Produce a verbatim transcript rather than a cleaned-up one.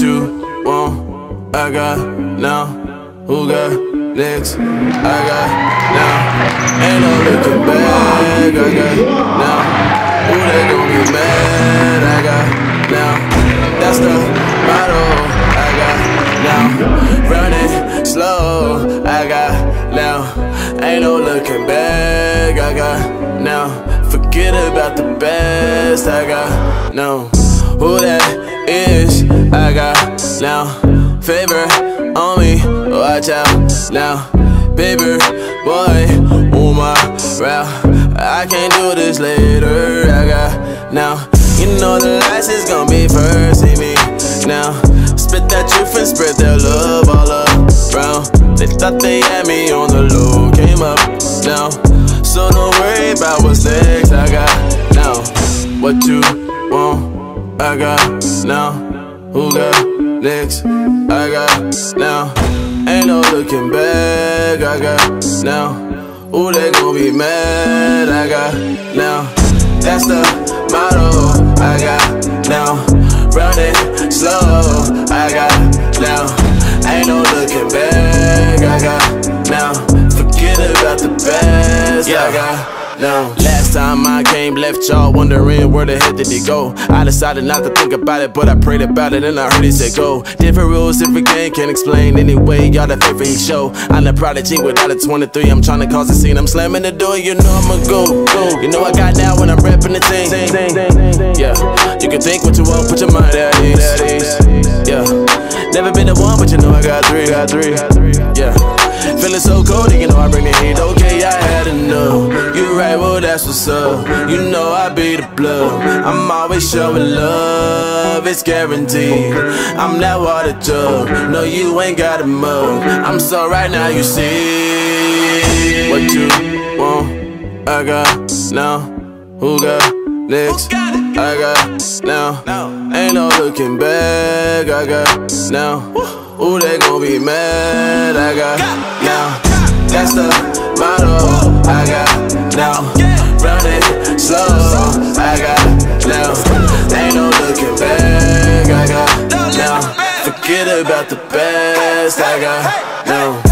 what you want. I got now. Who got next? I got now. Ain't no looking back. I got now. Who they gon' be mad? I got now. That's the motto. I got now. Running slow. I got now. Ain't no looking back. I got now. Forget about the best. I got now. Who that is, I got now. Favor on me, watch out now. Paper boy, oh my route. I can't do this later, I got now. You know the lights is gonna be first, see me now. Spit that truth and spread their love all around. They thought they had me on the low, came up now. So don't worry about what's next, I got now. What you want? I got now. Who got next? I got now. Ain't no looking back. I got now. Who they gon' be mad? I got now. That's the motto. I got now. Running slow. I got now. Ain't no looking back. I got now. Forget about the past. Yeah. I got. No. Last time I came, left y'all wondering where the heck did he go. I decided not to think about it, but I prayed about it and I heard he said go. Different rules, different game, can't explain anyway. Y'all the favorite show. I'm the prodigy without a twenty-three. I'm trying to cause a scene. I'm slamming the door, you know I'ma go, go. You know I got now when I'm repping the thing. Yeah, you can think what you want, put your mind at ease. Yeah, never been the one, but you know I got three, got three. Yeah, feeling so cold, you know I bring the heat. Okay, I had enough. You right, well that's what's up. You know I be the plug. I'm always showing love, it's guaranteed. I'm that water jug. No, you ain't got a mug. I'm so right now, you see. What you want, I got now. Who got next? I got now. Ain't no looking back. I got now. Who they gon' be mad? I got now. That's the motto. I got now. Running slow. I got now. Ain't no looking back. I got now. Forget about the past. I got now.